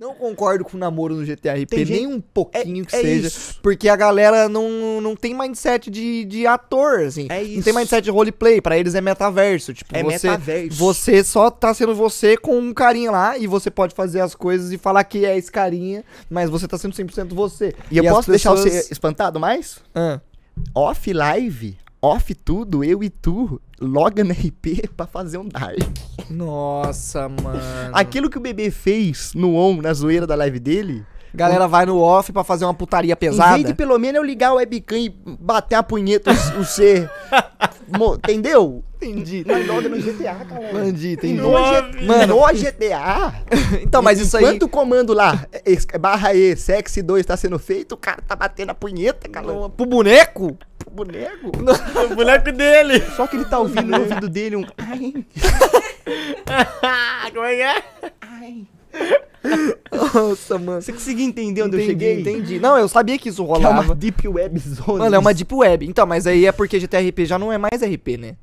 Não concordo com o namoro no GTA RP, tem nem um pouquinho que seja. Isso. Porque a galera não tem mindset de ator, assim. É isso. Não tem mindset de roleplay, pra eles é metaverso. Tipo, metaverso. Você só tá sendo você com um carinha lá e você pode fazer as coisas e falar que é esse carinha, mas você tá sendo 100% você. E eu posso deixar você espantado mais? Off live, off tudo, eu e tu, loga no RP pra fazer um dive. Nossa, mano. Aquilo que o bebê fez no on, na zoeira da live dele... Galera vai no off pra fazer uma putaria pesada. Em vez de pelo menos eu ligar o webcam e bater a punheta, o C... Entendeu? Entendi. Mas logo no GTA, galera. Entendi, entendi. Mano, no GTA... Então, mas isso aí... Enquanto o comando lá, /E, sexy 2 tá sendo feito, o cara tá batendo a punheta, galera. Pro boneco? Pro boneco? O boneco dele. Só que ele tá ouvindo no ouvido dele um... Ai. Como é que é? Ai. Nossa, mano. Você conseguiu entender onde eu cheguei? Entendi. Não, eu sabia que isso rolava. É uma deep web zone. Mano, é uma deep web. Então, mas aí é porque GTA RP já não é mais RP, né?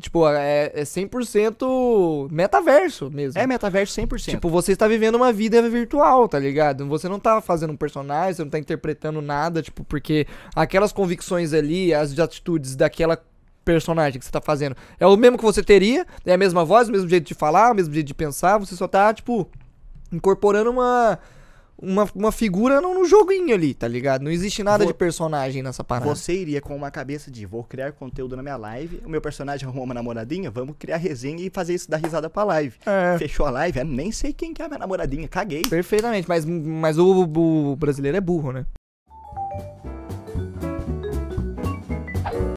Tipo, é 100% metaverso mesmo. É metaverso 100%. Tipo, você está vivendo uma vida virtual, tá ligado? Você não tá fazendo um personagem, você não tá interpretando nada, tipo, porque aquelas convicções ali, as atitudes daquela personagem que você tá fazendo, é o mesmo que você teria, é a mesma voz, o mesmo jeito de falar, o mesmo jeito de pensar, você só tá, tipo, incorporando uma figura no joguinho ali, tá ligado? Não existe nada de personagem nessa parada. Você iria com uma cabeça de, vou criar conteúdo na minha live, o meu personagem arrumou uma namoradinha, vamos criar resenha e fazer isso dar risada pra live. É. Fechou a live, eu nem sei quem que é a minha namoradinha, caguei. Perfeitamente, mas o brasileiro é burro, né?